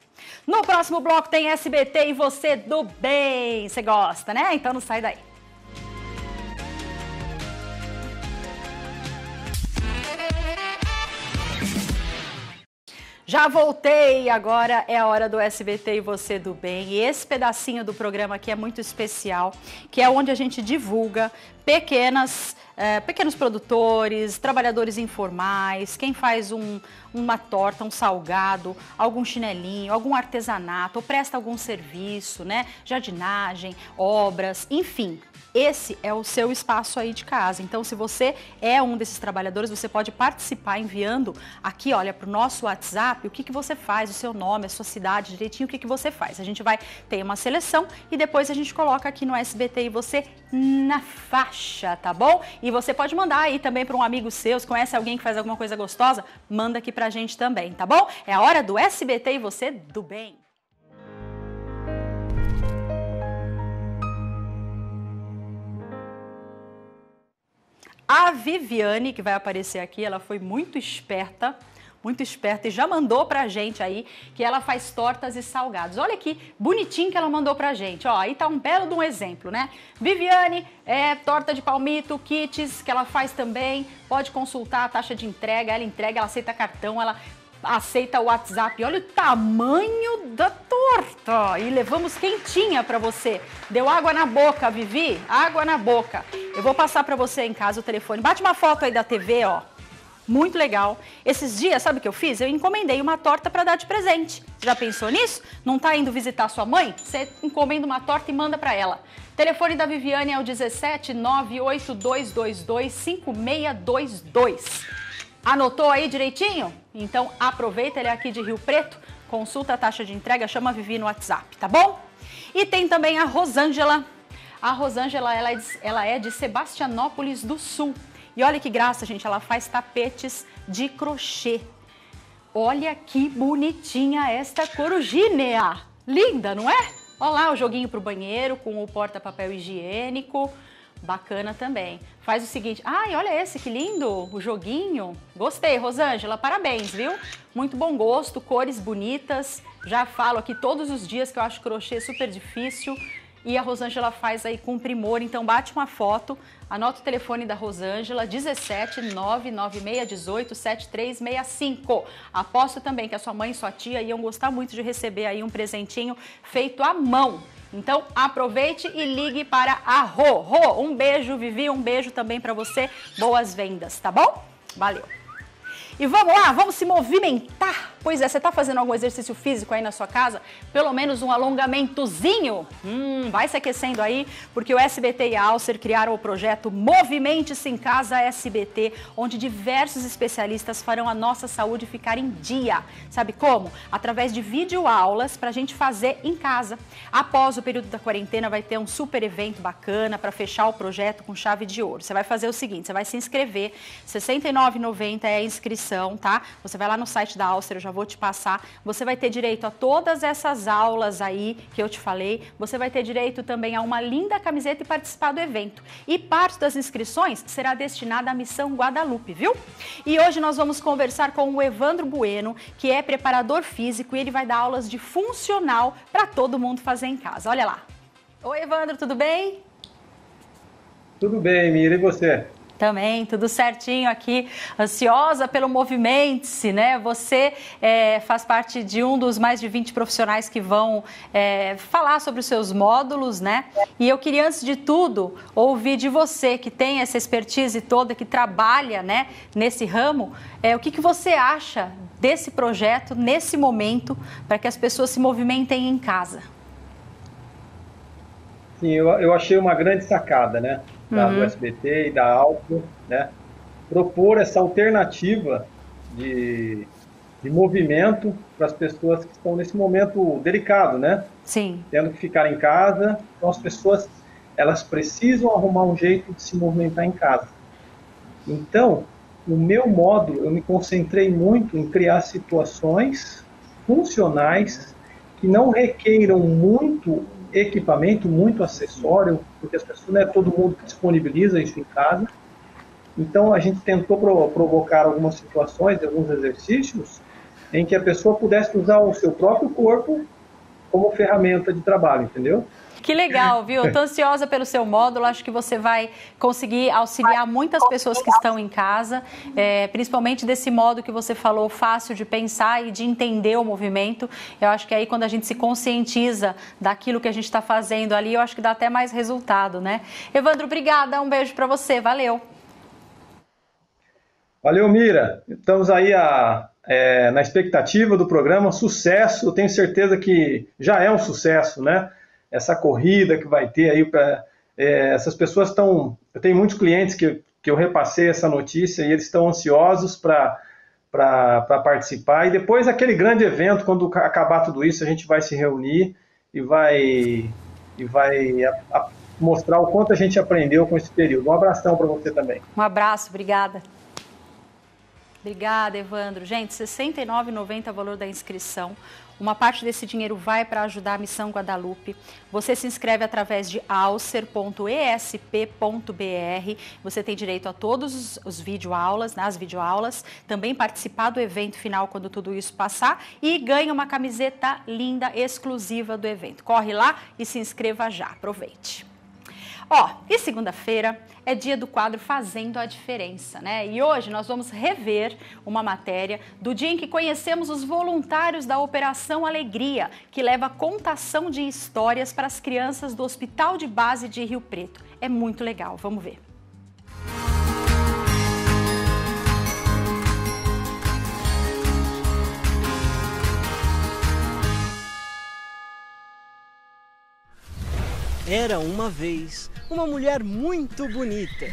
No próximo bloco tem SBT e Você do Bem. Você gosta, né? Então não sai daí. Já voltei, agora é a hora do SBT e Você do Bem. E esse pedacinho do programa aqui é muito especial, que é onde a gente divulga pequenos produtores, trabalhadores informais, quem faz uma torta, um salgado, algum chinelinho, algum artesanato, ou presta algum serviço, né? Jardinagem, obras, enfim. Esse é o seu espaço aí de casa. Então, se você é um desses trabalhadores, você pode participar enviando aqui, olha, para o nosso WhatsApp, o que você faz, o seu nome, a sua cidade, direitinho, o que você faz. A gente vai ter uma seleção e depois a gente coloca aqui no SBT e Você na faixa, tá bom? E você pode mandar aí também para um amigo seu, se conhece alguém que faz alguma coisa gostosa, manda aqui para a gente também, tá bom? É a hora do SBT e Você do Bem. A Viviane, que vai aparecer aqui, ela foi muito esperta e já mandou pra gente aí que ela faz tortas e salgados. Olha que bonitinho que ela mandou pra gente, ó, aí tá um belo de um exemplo, né? Viviane, torta de palmito, kits que ela faz também, pode consultar a taxa de entrega, ela aceita cartão, ela aceita o WhatsApp. Olha o tamanho da torta. E levamos quentinha para você. Deu água na boca, Vivi? Água na boca. Eu vou passar para você em casa o telefone. Bate uma foto aí da TV, ó. Muito legal. Esses dias, sabe o que eu fiz? Eu encomendei uma torta para dar de presente. Já pensou nisso? Não tá indo visitar sua mãe? Você encomenda uma torta e manda para ela. O telefone da Viviane é o 17982225622. Anotou aí direitinho? Então aproveita, ele é aqui de Rio Preto, consulta a taxa de entrega, chama a Vivi no WhatsApp, tá bom? E tem também a Rosângela. A Rosângela, ela é de Sebastianópolis do Sul. E olha que graça, gente, ela faz tapetes de crochê. Olha que bonitinha esta corujinea. Linda, não é? Olha lá o joguinho pro banheiro com o porta-papel higiênico. Bacana também. Faz o seguinte... Ai, olha esse, que lindo! O joguinho. Gostei, Rosângela. Parabéns, viu? Muito bom gosto, cores bonitas. Já falo aqui todos os dias que eu acho crochê super difícil. E a Rosângela faz aí com primor. Então, bate uma foto. Anota o telefone da Rosângela. 17996187365. Aposto também que a sua mãe e sua tia iam gostar muito de receber aí um presentinho feito à mão. Então, aproveite e ligue para a Rô. Rô, um beijo, Vivi, um beijo também para você. Boas vendas, tá bom? Valeu. E vamos lá, vamos se movimentar. Pois é, você está fazendo algum exercício físico aí na sua casa? Pelo menos um alongamentozinho? Vai se aquecendo aí, porque o SBT e a Alcer criaram o projeto Movimente-se em Casa SBT, onde diversos especialistas farão a nossa saúde ficar em dia. Sabe como? Através de videoaulas para a gente fazer em casa. Após o período da quarentena, vai ter um super evento bacana para fechar o projeto com chave de ouro. Você vai fazer o seguinte, você vai se inscrever, R$ 69,90 é a inscrição. Tá? Você vai lá no site da Alcer, eu já vou te passar. Você vai ter direito a todas essas aulas aí que eu te falei. Você vai ter direito também a uma linda camiseta e participar do evento. E parte das inscrições será destinada à Missão Guadalupe, viu? E hoje nós vamos conversar com o Evandro Bueno, que é preparador físico, e ele vai dar aulas de funcional para todo mundo fazer em casa. Olha lá. Oi, Evandro, tudo bem? Tudo bem, Mira, e você? Também, tudo certinho aqui, ansiosa pelo Movimente-se, né? Você faz parte de um dos mais de 20 profissionais que vão falar sobre os seus módulos, né? E eu queria, antes de tudo, ouvir de você, que tem essa expertise toda, que trabalha, né, nesse ramo, o que você acha desse projeto, nesse momento, para que as pessoas se movimentem em casa? Sim, eu achei uma grande sacada, né? Do SBT e da Alcer, né? Propor essa alternativa de movimento para as pessoas que estão nesse momento delicado, né? Sim. Tendo que ficar em casa. Então, as pessoas, elas precisam arrumar um jeito de se movimentar em casa. Então, no meu módulo, eu me concentrei muito em criar situações funcionais que não requeiram muito equipamento, muito acessório, porque as pessoas, não é todo mundo que disponibiliza isso em casa. Então, a gente tentou provocar algumas situações, alguns exercícios, em que a pessoa pudesse usar o seu próprio corpo como ferramenta de trabalho, entendeu? Que legal, viu? Estou ansiosa pelo seu módulo, acho que você vai conseguir auxiliar muitas pessoas que estão em casa, principalmente desse modo que você falou, fácil de pensar e de entender o movimento. Eu acho que aí quando a gente se conscientiza daquilo que a gente está fazendo ali, eu acho que dá até mais resultado, né? Evandro, obrigada, um beijo para você, valeu. Valeu, Mira. Estamos aí na expectativa do programa, sucesso, eu tenho certeza que já é um sucesso, né? Essa corrida que vai ter aí para essas pessoas estão... Eu tenho muitos clientes que eu repassei essa notícia e eles estão ansiosos para participar. E depois aquele grande evento, quando acabar tudo isso, a gente vai se reunir e vai mostrar o quanto a gente aprendeu com esse período. Um abração para você também. Um abraço, obrigada. Obrigada, Evandro. Gente, R$ 69,90 o valor da inscrição. Uma parte desse dinheiro vai para ajudar a Missão Guadalupe. Você se inscreve através de alcer.esp.br. Você tem direito a todos os videoaulas, né, as videoaulas. Também participar do evento final quando tudo isso passar. E ganha uma camiseta linda, exclusiva do evento. Corre lá e se inscreva já. Aproveite. Ó, e segunda-feira é dia do quadro Fazendo a Diferença, né? E hoje nós vamos rever uma matéria do dia em que conhecemos os voluntários da Operação Alegria, que leva contação de histórias para as crianças do Hospital de Base de Rio Preto. É muito legal, vamos ver. Era uma vez uma mulher muito bonita,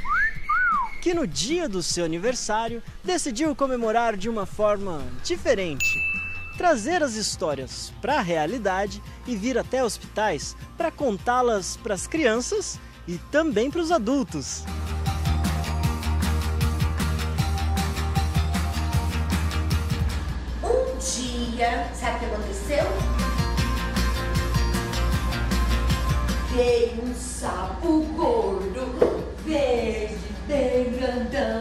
que no dia do seu aniversário decidiu comemorar de uma forma diferente, trazer as histórias para a realidade e vir até hospitais para contá-las para as crianças e também para os adultos. Um dia, sabe o que aconteceu? Veio um sapo gordo, verde, bem grandão.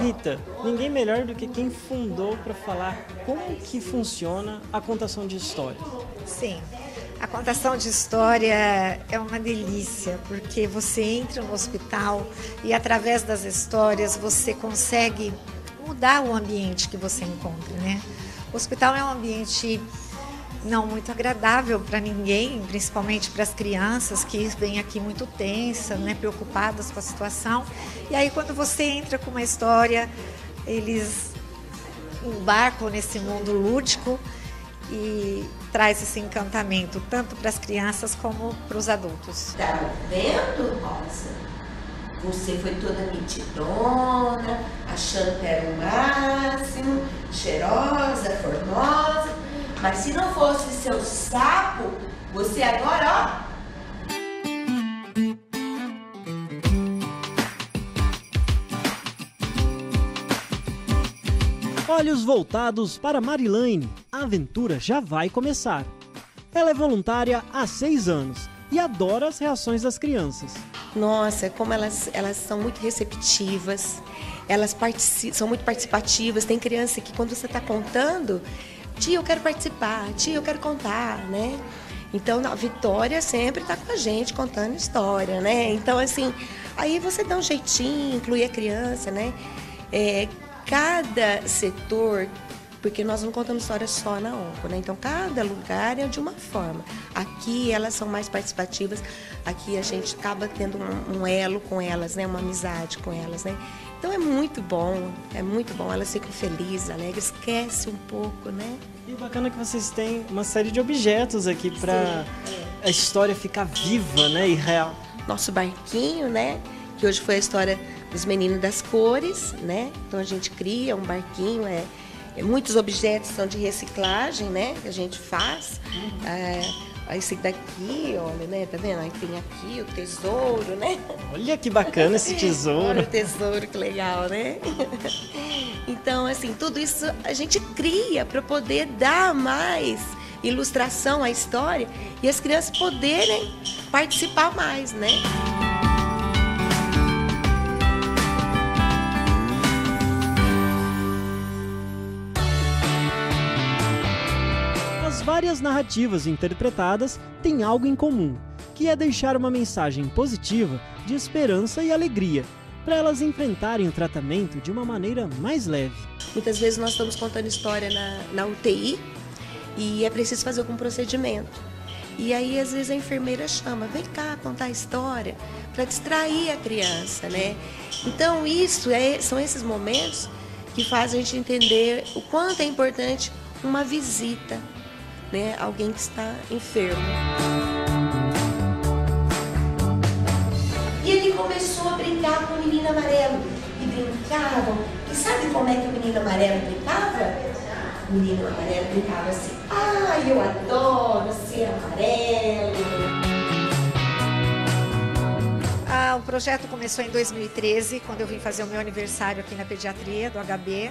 Rita, ninguém melhor do que quem fundou para falar como que funciona a contação de história. Sim, a contação de história é uma delícia, porque você entra no hospital e através das histórias você consegue mudar o ambiente que você encontra, né? O hospital é um ambiente não muito agradável para ninguém, principalmente para as crianças que vêm aqui muito tensas, né, preocupadas com a situação. E aí quando você entra com uma história, eles embarcam nesse mundo lúdico e traz esse encantamento tanto para as crianças como para os adultos. Tá vendo, Rosa? Você foi toda metidona, achando que era o máximo, cheirosa, formosa. Mas se não fosse seu sapo, você agora, ó... Olhos voltados para Marilane. A aventura já vai começar. Ela é voluntária há 6 anos e adora as reações das crianças. Nossa, como elas são muito receptivas, elas são muito participativas. Tem criança que quando você está contando, tia, eu quero participar, tia, eu quero contar, né? Então, a Vitória sempre está com a gente contando história, né? Então, assim, aí você dá um jeitinho, inclui a criança, né? Cada setor, porque nós não contamos história só na ONCO, né? Então, cada lugar é de uma forma. Aqui elas são mais participativas, aqui a gente acaba tendo um elo com elas, né? Uma amizade com elas, né? Então é muito bom, elas ficam felizes, alegres, esquecem um pouco, né? E o bacana é que vocês têm uma série de objetos aqui para a história ficar viva, né? E real. Nosso barquinho, né? Que hoje foi a história dos meninos das cores, né? Então a gente cria um barquinho, muitos objetos são de reciclagem, né? Que a gente faz. Esse daqui, olha, né? Tá vendo? Aí tem aqui o tesouro, né? Olha que bacana esse tesouro. Olha o tesouro, que legal, né? Então, assim, tudo isso a gente cria para poder dar mais ilustração à história e as crianças poderem participar mais, né? As várias narrativas interpretadas têm algo em comum, que é deixar uma mensagem positiva de esperança e alegria, para elas enfrentarem o tratamento de uma maneira mais leve. Muitas vezes nós estamos contando história na UTI e é preciso fazer algum procedimento. E aí, às vezes, a enfermeira chama, vem cá contar a história, para distrair a criança, né? Então, são esses momentos que fazem a gente entender o quanto é importante uma visita, né? Alguém que está enfermo. E ele começou a brincar com o menino amarelo. E brincavam. E sabe como é que o menino amarelo brincava? O menino amarelo brincava assim, ai, eu adoro ser amarelo. O projeto começou em 2013, quando eu vim fazer o meu aniversário aqui na pediatria do HB.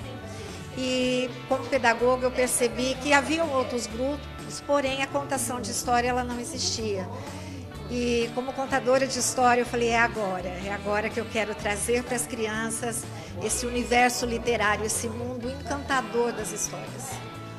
E como pedagoga eu percebi que havia outros grupos, porém a contação de história ela não existia. E como contadora de história eu falei, é agora que eu quero trazer para as crianças esse universo literário, esse mundo encantador das histórias.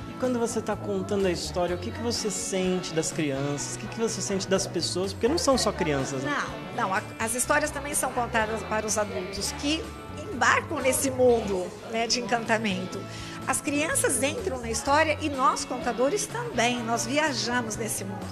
E quando você está contando a história, o que você sente das crianças? O que você sente das pessoas? Porque não são só crianças, né? Não, as histórias também são contadas para os adultos que embarcam nesse mundo, né, de encantamento. As crianças entram na história e nós, contadores, também, nós viajamos nesse mundo.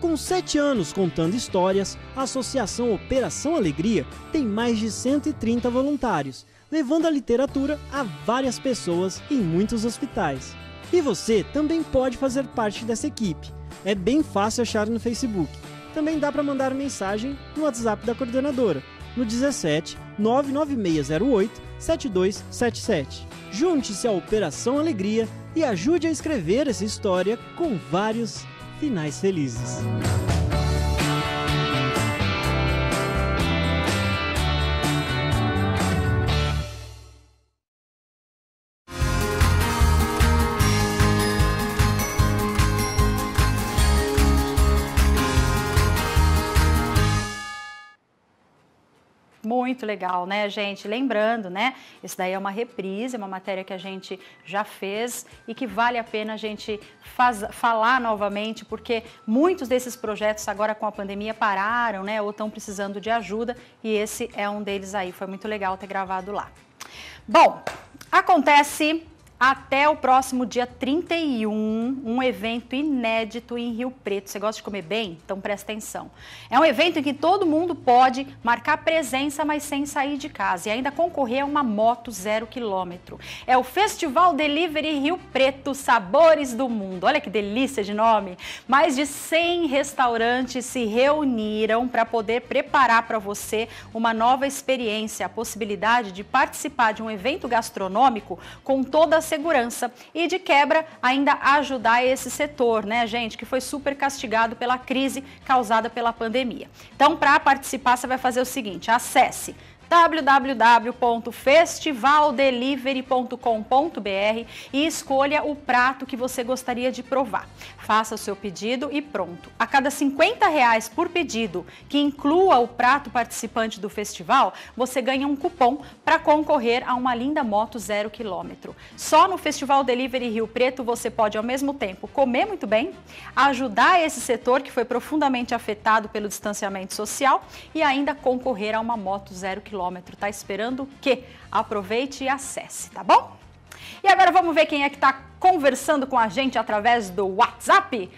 Com 7 anos contando histórias, a Associação Operação Alegria tem mais de 130 voluntários, levando a literatura a várias pessoas em muitos hospitais. E você também pode fazer parte dessa equipe. É bem fácil achar no Facebook. Também dá para mandar mensagem no WhatsApp da coordenadora, no 17 99608 7277. Junte-se à Operação Alegria e ajude a escrever essa história com vários finais felizes. Muito legal, né, gente? Lembrando, né, isso daí é uma reprise, é uma matéria que a gente já fez e que vale a pena a gente falar novamente, porque muitos desses projetos agora com a pandemia pararam, né, ou estão precisando de ajuda, e esse é um deles aí. Foi muito legal ter gravado lá. Bom, acontece até o próximo dia 31, um evento inédito em Rio Preto. Você gosta de comer bem? Então presta atenção. É um evento em que todo mundo pode marcar presença, mas sem sair de casa. E ainda concorrer a uma moto 0 km. É o Festival Delivery Rio Preto, Sabores do Mundo. Olha que delícia de nome. Mais de 100 restaurantes se reuniram para poder preparar para você uma nova experiência. A possibilidade de participar de um evento gastronômico com toda a segurança e, de quebra, ainda ajudar esse setor, né, gente, que foi super castigado pela crise causada pela pandemia. Então, para participar, você vai fazer o seguinte, acesse www.festivaldelivery.com.br e escolha o prato que você gostaria de provar. Faça o seu pedido e pronto. A cada R$50 por pedido que inclua o prato participante do festival, você ganha um cupom para concorrer a uma linda moto 0 km. Só no Festival Delivery Rio Preto você pode, ao mesmo tempo, comer muito bem, ajudar esse setor que foi profundamente afetado pelo distanciamento social e ainda concorrer a uma moto 0 km. Tá esperando o quê? Aproveite e acesse, tá bom? E agora vamos ver quem é que tá conversando com a gente através do WhatsApp?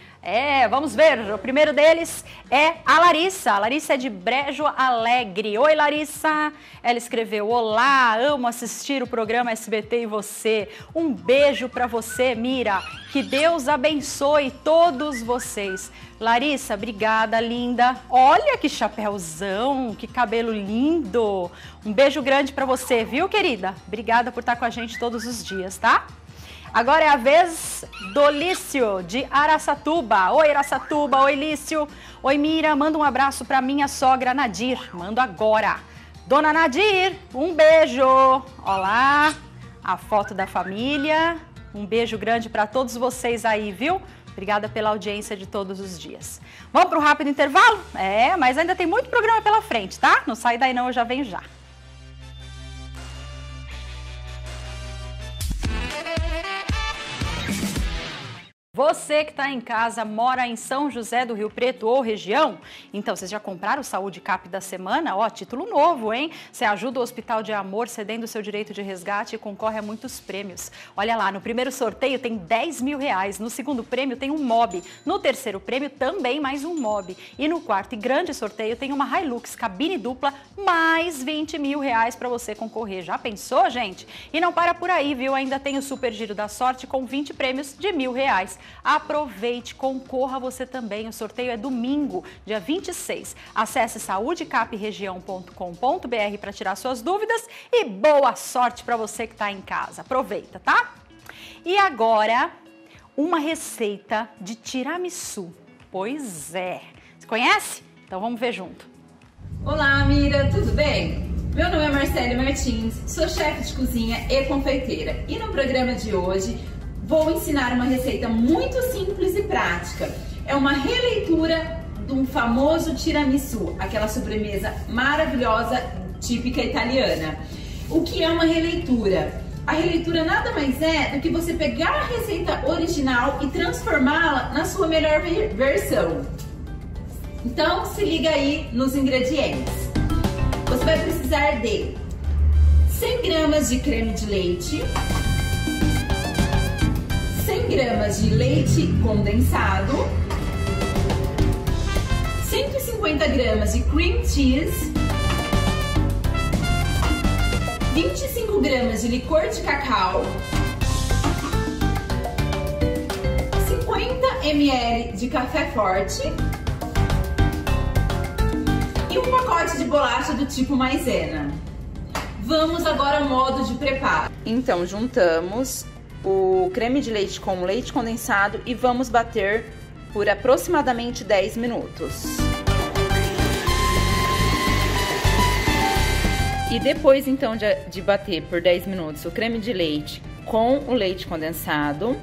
Vamos ver. O primeiro deles é a Larissa. A Larissa é de Brejo Alegre. Oi, Larissa. Ela escreveu, olá, amo assistir o programa SBT e você. Um beijo pra você, Mira. Que Deus abençoe todos vocês. Larissa, obrigada, linda. Olha que chapéuzão, que cabelo lindo. Um beijo grande pra você, viu, querida? Obrigada por estar com a gente todos os dias, tá? Agora é a vez do Lício, de Araçatuba. Oi, Araçatuba. Oi, Lício. Oi, Mira. Manda um abraço para minha sogra, Nadir. Mando agora. Dona Nadir, um beijo. Olá, a foto da família. Um beijo grande para todos vocês aí, viu? Obrigada pela audiência de todos os dias. Vamos para um rápido intervalo? Mas ainda tem muito programa pela frente, tá? Não sai daí não, eu já venho já. Você que está em casa, mora em São José do Rio Preto ou região? Então, vocês já compraram o Saúde Cap da semana? Ó, título novo, hein? Você ajuda o Hospital de Amor cedendo o seu direito de resgate e concorre a muitos prêmios. Olha lá, no primeiro sorteio tem R$10 mil, no segundo prêmio tem um mob, no terceiro prêmio também mais um mob. E no quarto e grande sorteio tem uma Hilux cabine dupla, mais R$20 mil para você concorrer. Já pensou, gente? E não para por aí, viu? Ainda tem o Super Giro da Sorte com 20 prêmios de R$1.000. Aproveite, concorra você também. O sorteio é domingo, dia 26. Acesse saudecapregião.com.br para tirar suas dúvidas e boa sorte para você que está em casa. Aproveita, tá? E agora, uma receita de tiramisu. Pois é. Você conhece? Então vamos ver junto. Olá, Amira, tudo bem? Meu nome é Marcelo Martins, sou chefe de cozinha e confeiteira. E no programa de hoje, vou ensinar uma receita muito simples e prática. É uma releitura de um famoso tiramisu, aquela sobremesa maravilhosa típica italiana. O que é uma releitura? A releitura nada mais é do que você pegar a receita original e transformá-la na sua melhor versão. Então se liga aí nos ingredientes. Você vai precisar de 100 gramas de creme de leite, 100 gramas de leite condensado, 150 gramas de cream cheese, 25 gramas de licor de cacau, 50 ml de café forte e um pacote de bolacha do tipo maisena. Vamos agora ao modo de preparo. Então, juntamos o creme de leite com o leite condensado e vamos bater por aproximadamente 10 minutos. E depois então de bater por 10 minutos o creme de leite com o leite condensado,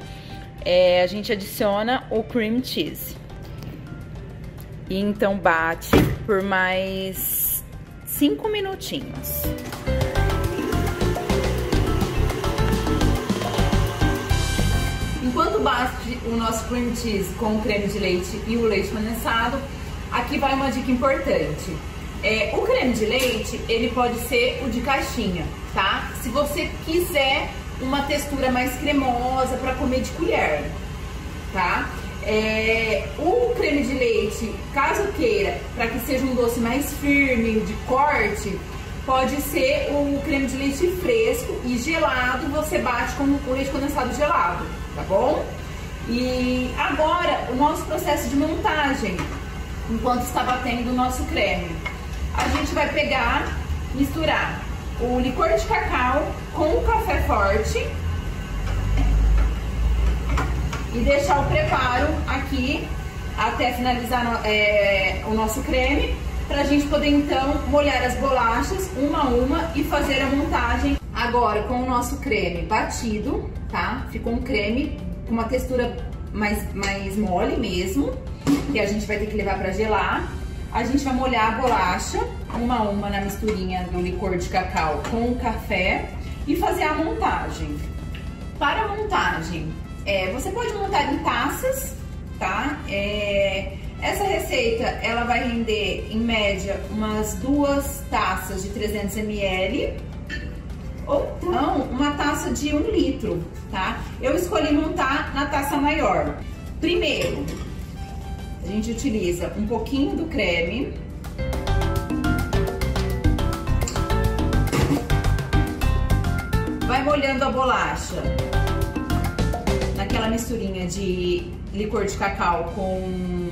a gente adiciona o cream cheese. E então bate por mais 5 minutinhos. Enquanto bate o nosso cream cheese com o creme de leite e o leite condensado, aqui vai uma dica importante. O creme de leite, ele pode ser o de caixinha, tá? Se você quiser uma textura mais cremosa para comer de colher, tá? O creme de leite, caso queira, para que seja um doce mais firme, de corte, pode ser o creme de leite fresco e gelado, você bate com o leite condensado gelado, tá bom? E agora, o nosso processo de montagem, enquanto está batendo o nosso creme. A gente vai pegar, misturar o licor de cacau com o café forte e deixar o preparo aqui até finalizar o nosso creme, para a gente poder então molhar as bolachas uma a uma e fazer a montagem. Agora com o nosso creme batido, tá? Ficou um creme com uma textura mais mole mesmo, que a gente vai ter que levar para gelar. A gente vai molhar a bolacha uma a uma na misturinha do licor de cacau com o café e fazer a montagem. Para a montagem, você pode montar em taças, tá? Essa receita, ela vai render, em média, umas 2 taças de 300 ml ou então uma taça de 1 litro, tá? Eu escolhi montar na taça maior. Primeiro, a gente utiliza um pouquinho do creme. Vai molhando a bolacha naquela misturinha de licor de cacau com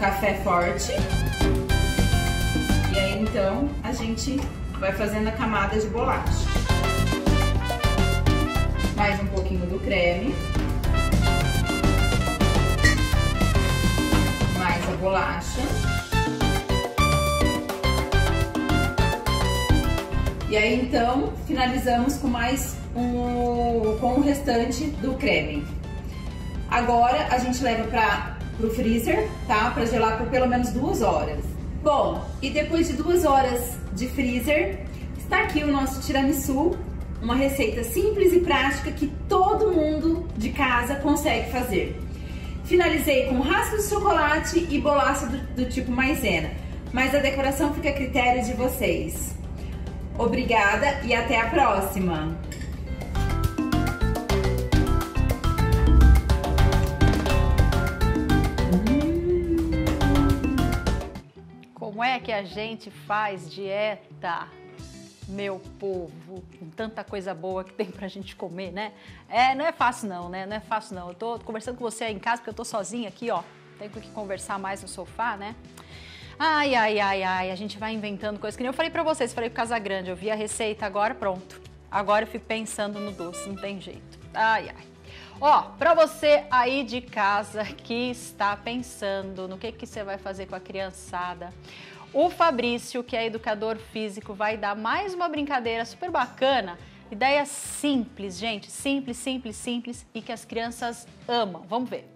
café forte. E aí então a gente vai fazendo a camada de bolacha. Mais um pouquinho do creme. Mais a bolacha. E aí então finalizamos com mais com o restante do creme. Agora a gente leva para o freezer, tá? Para gelar por pelo menos 2 horas. Bom, e depois de 2 horas de freezer, está aqui o nosso tiramisu Uma receita simples e prática que todo mundo de casa consegue fazer. Finalizei com raspa de chocolate e bolacha do tipo maisena, mas a decoração fica a critério de vocês. Obrigada e até a próxima! Como é que a gente faz dieta? Meu povo, com tanta coisa boa que tem pra gente comer, né? É, não é fácil não, né? Não é fácil não. Eu tô conversando com você aí em casa, porque eu tô sozinha aqui, ó. Tenho que conversar mais no sofá, né? Ai, ai, ai, ai, a gente vai inventando coisas. Que nem eu falei pra vocês, falei pro Casagrande, eu vi a receita agora, pronto. Agora eu fico pensando no doce, não tem jeito. Ai, ai. Ó, pra você aí de casa que está pensando no que você vai fazer com a criançada... O Fabrício, que é educador físico, vai dar mais uma brincadeira super bacana. Ideia simples, gente. Simples, simples, simples e que as crianças amam. Vamos ver.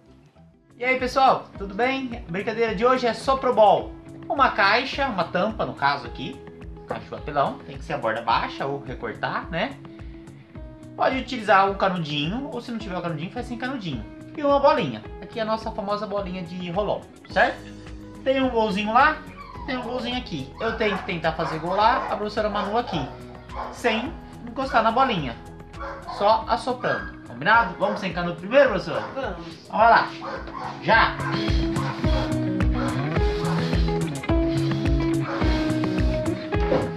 E aí, pessoal? Tudo bem? A brincadeira de hoje é soprobol. Uma caixa, uma tampa, no caso aqui. Caixa de papelão. Tem que ser a borda baixa ou recortar, né? Pode utilizar um canudinho ou se não tiver o canudinho, faz sem canudinho. E uma bolinha. Aqui é a nossa famosa bolinha de rolão, certo? Tem um golzinho lá. Tem um golzinho aqui. Eu tenho que tentar fazer gol lá, a professora Manu aqui. Sem encostar na bolinha. Só assoprando. Combinado? Vamos sem canudo primeiro, professora? Vamos. Olha lá. Já!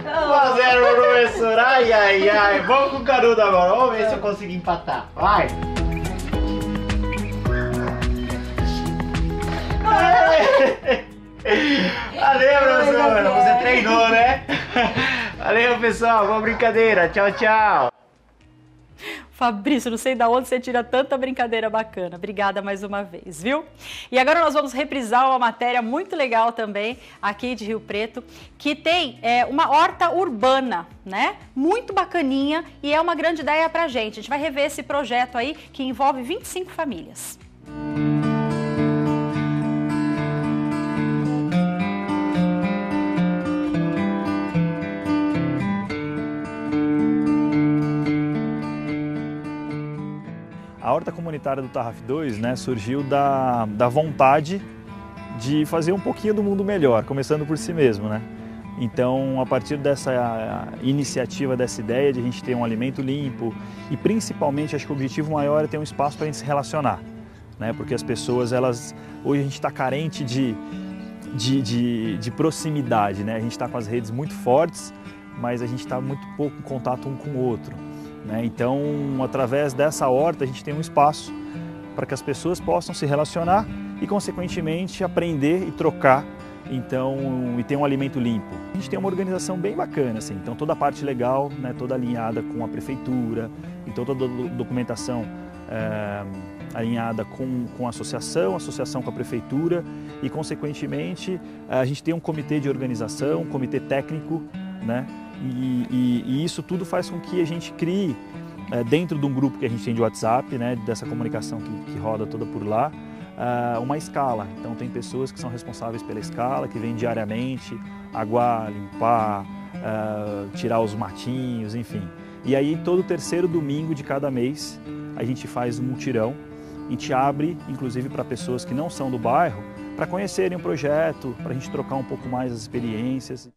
Oh. 1 a 0, professora. Ai, ai, ai. Vamos com o canudo agora. Vamos ver se eu consigo empatar. Vai! Valeu, professora, você treinou, né? Valeu, pessoal, boa brincadeira, tchau, tchau. Fabrício, não sei de onde você tira tanta brincadeira bacana. Obrigada mais uma vez, viu? E agora nós vamos reprisar uma matéria muito legal também, aqui de Rio Preto, que tem uma horta urbana, né? Muito bacaninha e é uma grande ideia pra gente. A gente vai rever esse projeto aí que envolve 25 famílias. A horta comunitária do Tarraf 2, né, surgiu da vontade de fazer um pouquinho do mundo melhor, começando por si mesmo, né? Então, a partir dessa iniciativa, dessa ideia de a gente ter um alimento limpo e principalmente, acho que o objetivo maior é ter um espaço para a gente se relacionar, né? Porque as pessoas, elas, hoje a gente está carente de proximidade, né? A gente está com as redes muito fortes, mas a gente está muito pouco em contato um com o outro. Então, através dessa horta, a gente tem um espaço para que as pessoas possam se relacionar e, consequentemente, aprender e trocar, então, e ter um alimento limpo. A gente tem uma organização bem bacana, assim, então toda a parte legal, né, toda alinhada com a prefeitura, então toda a documentação alinhada com a associação com a prefeitura e, consequentemente, a gente tem um comitê de organização, um comitê técnico, né? E isso tudo faz com que a gente crie, dentro de um grupo que a gente tem de WhatsApp, né, dessa comunicação que roda toda por lá, uma escala. Então tem pessoas que são responsáveis pela escala, que vêm diariamente aguar, limpar, tirar os matinhos, enfim. E aí todo terceiro domingo de cada mês a gente faz um mutirão, a gente abre inclusive para pessoas que não são do bairro, para conhecerem o projeto, para a gente trocar um pouco mais as experiências.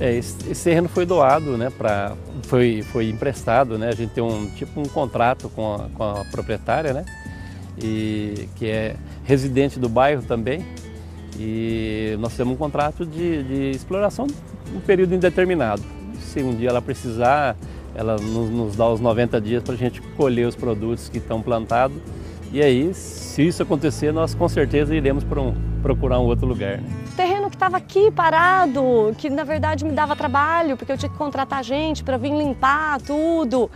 Esse terreno foi doado, né, foi emprestado, né, a gente tem um contrato com a proprietária, né, e, que é residente do bairro também, e nós temos um contrato de exploração um período indeterminado. Se um dia ela precisar, ela nos dá os 90 dias para a gente colher os produtos que estão plantados, e aí, se isso acontecer, nós com certeza iremos procurar um outro lugar, né. Terreno que estava aqui parado, que na verdade me dava trabalho, porque eu tinha que contratar gente para vir limpar tudo.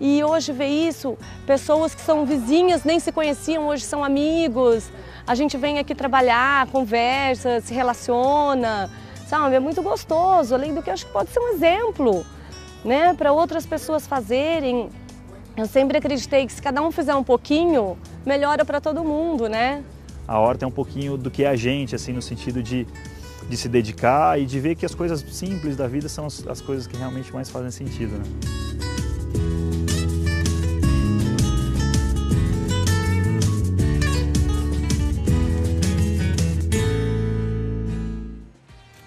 E hoje ver isso, pessoas que são vizinhas, nem se conheciam, hoje são amigos. A gente vem aqui trabalhar, conversa, se relaciona, sabe? É muito gostoso, além do que acho que pode ser um exemplo, né, para outras pessoas fazerem. Eu sempre acreditei que se cada um fizer um pouquinho, melhora para todo mundo, né? a horta é um pouquinho do que é a gente, assim, no sentido de se dedicar e de ver que as coisas simples da vida são as coisas que realmente mais fazem sentido, né?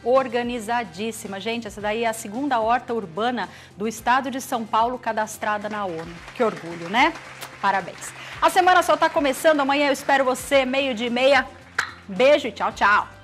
Organizadíssima, gente, essa daí é a segunda horta urbana do estado de São Paulo cadastrada na ONU. Que orgulho, né? Parabéns. A semana só tá começando, amanhã eu espero você, 12:30. Beijo e tchau, tchau.